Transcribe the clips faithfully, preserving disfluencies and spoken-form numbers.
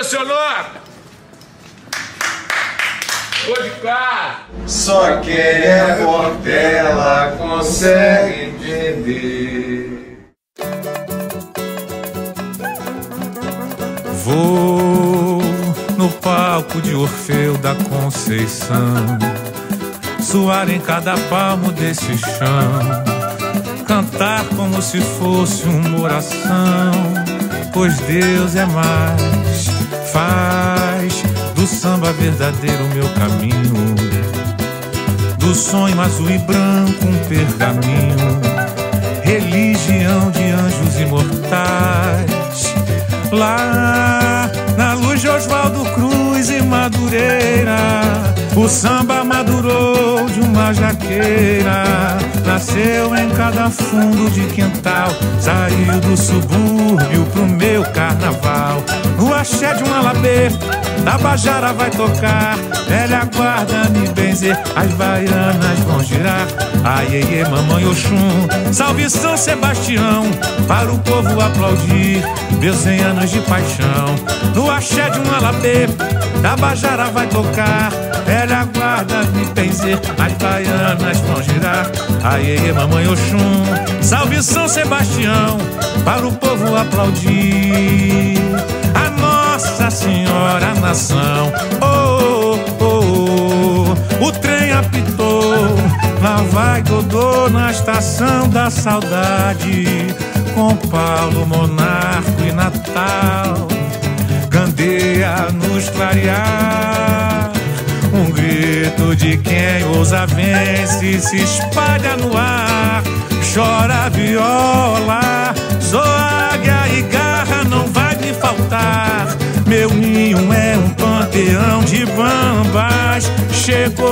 Ô, seu Lopes! Tô de casa! Só quem é Portela consegue entender. Vou no palco de Orfeu da Conceição, suar em cada palmo desse chão, cantar como se fosse uma oração, pois Deus é mais. Faz do samba verdadeiro meu caminho, do sonho azul e branco um pergaminho, religião de anjos imortais. Lá na luz de Oswaldo Cruz e Madureira, o samba madurou de uma jaqueira. Nasceu em cada fundo de quintal, saiu do subúrbio pro meu carnaval. No axé de um Alabê Tabajara vai tocar, velha guarda me benzer, as baianas vão girar. Aiê, aiê, mamãe Oxum, salve São Sebastião, para o povo aplaudir, meus cem anos de paixão. No axé de um Alabê Tabajara vai tocar, velha guarda me benzer, as baianas vão girar. Aiê, aiê, mamãe Oxum, salve São Sebastião, para o povo aplaudir, a Nossa Senhora Nação. Oh, oh, oh, oh, o trem apitou, lá vai Dodô na estação da saudade, com Paulo, Monarco e Natal. Candeia nos clarear, um grito de quem ousa vence, se espalha no ar. Chora viola, zoa águia e garra, não vai me faltar. Meu ninho é um panteão de bambas. Chegou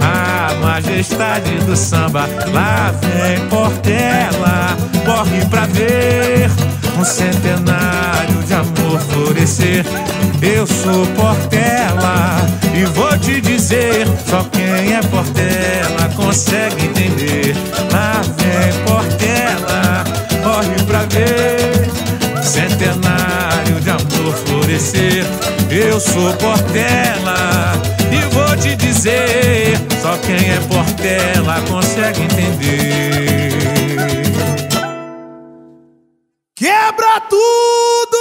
a majestade do samba, lá vem Portela, corre pra ver um centenário de amor florescer. Eu sou Portela e vou te dizer, só quem é Portela consegue entender. Lá vem Portela, corre pra ver centenário de amor florescer. Eu sou Portela e vou te dizer, só quem é Portela consegue entender. Quebra tudo!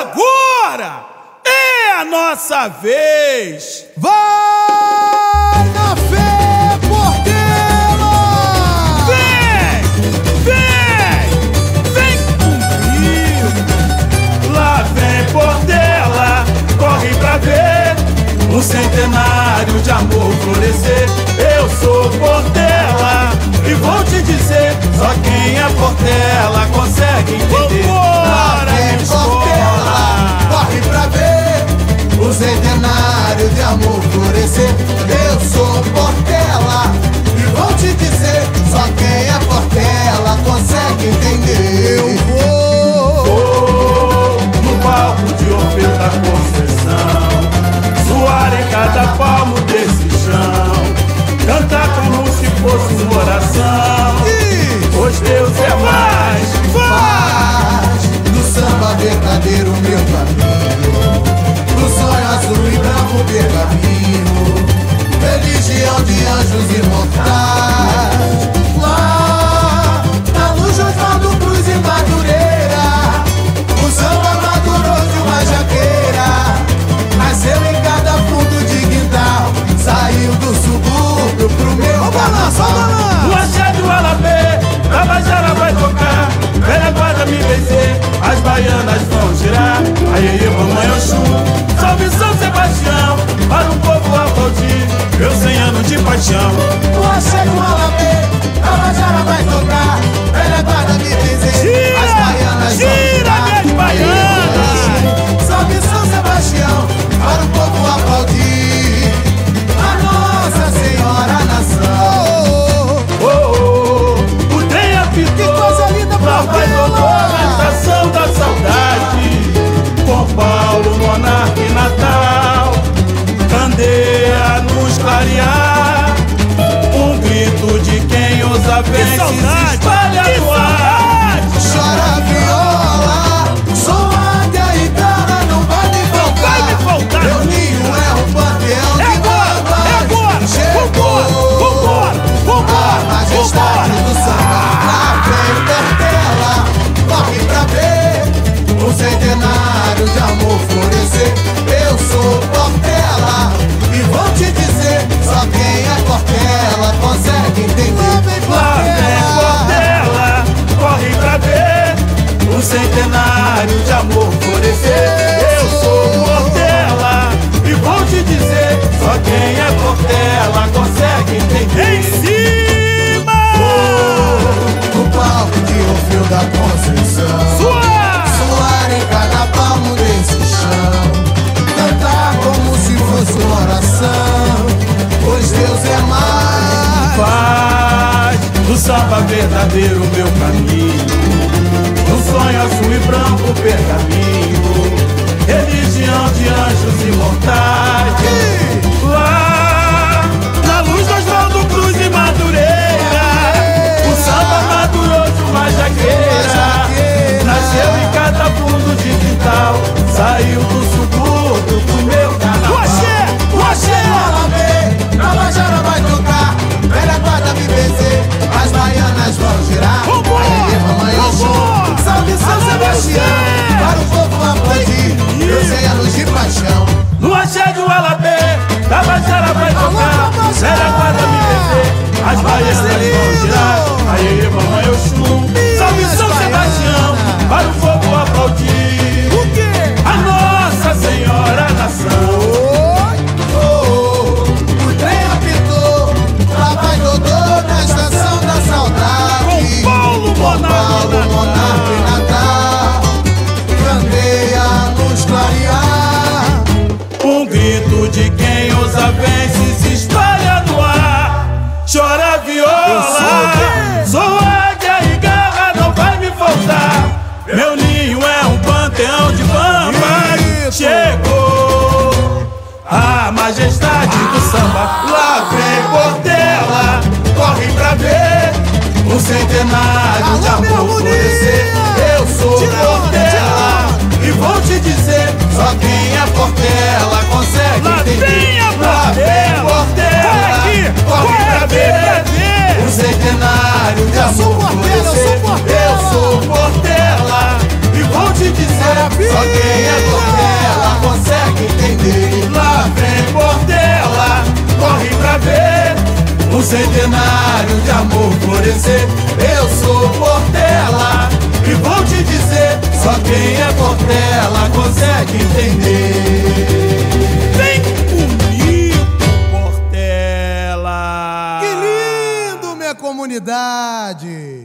Agora é a nossa vez! Vai na fé, Portela! Vem! Vem! Vem comigo! Lá vem Portela, corre pra ver o centenário de amor florescer. Eu sou Portela e vou te dizer, só quem é Portela consegue entender. Lá vem Portela, corre pra ver o centenário de amor florescer. Eu sou Portela e vou te dizer, só quem é Portela consegue entender. Eu vou, vou no palco de Orfeu da Conceição, suar em cada palmo desse chão, cantar como se fosse um coração, pois Deus é mais. Faz do samba verdadeiro meu caminho, do sonho azul e branco pergaminho, religião de anjos imortais. Lá na luz de Oswaldo Cruz e Madureira, o samba madurou de uma jaqueira. Nasceu em cada fundo de quintal, saiu do subúrbio pro meu balanço. O axé do Alabê Tabajara vai tocar, velha guarda me vencer, as baianas vão girar. Aiê, mamãe Oxum, salve São Sebastião, para o povo aplaudir, meus cem anos de paixão. O axé do Alabê Tabajara vai tocar, velha guarda me vencer, as baianas vão girar. Gira, minhas baianas, salve São Sebastião, para o povo aplaudir, a Nossa Senhora Nação. Oh, oh, oh, o trem apitou, que coisa linda, lá vai Dodô na estação da saudade, com Paulo, Monarco e Natal. Candeia nos clarear, um grito de quem ousa vencer, entender. Lá vem Portela, corre pra ver o centenário de amor florescer. Eu sou Portela e vou te dizer, só quem é Portela consegue entender. Em cima! Oh, o palco de Orfeu da Conceição, suar! Suar em cada palmo desse chão, cantar como se fosse uma oração, pois Deus é mais. Faz do samba verdadeiro meu caminho, do sonho azul e branco pergaminho, religião de anjos imortais. Lá na luz do Oswaldo Cruz e Madureira, o samba maduroso, mais Jaqueira, nasceu em cada fundo de quintal, saiu do subúrbio do meu carnaval. O axé, o axé, Alabê Tabajara vai tocar, velha guarda me vencer, as baianas vão girar. Salve São Sebastião, para o povo aplaudir, eu sei a luz de paixão. No axé do Alabê Tabajara vai tocar, velha guarda me vencer, as baianas vão girar. Aê, mamãe Oxum, salve São Sebastião, para o povo aplaudir, o quê? A Nossa Senhora Nação. Paulo, Monarco e Natal, Candeia nos clarear. Um grito de quem ousa vence, se espalha no ar. Chora viola, sou águia e garra não vai me faltar. Meu ninho é um panteão de bambas. Chegou a majestade do samba. Lá vem Portela, corre pra ver o centenário de amor florescer. Eu sou Portela e vou te dizer, só quem é Portela consegue entender. Lá vem Portela, corre pra ver o centenário de amor florescer. Eu sou Portela e vou te dizer, só quem é Portela consegue entender. Lá vem Portela, corre pra ver o centenário de amor florescer. Eu sou Portela e vou te dizer, só quem é Portela consegue entender. Vem comigo, Portela. Que lindo, minha comunidade.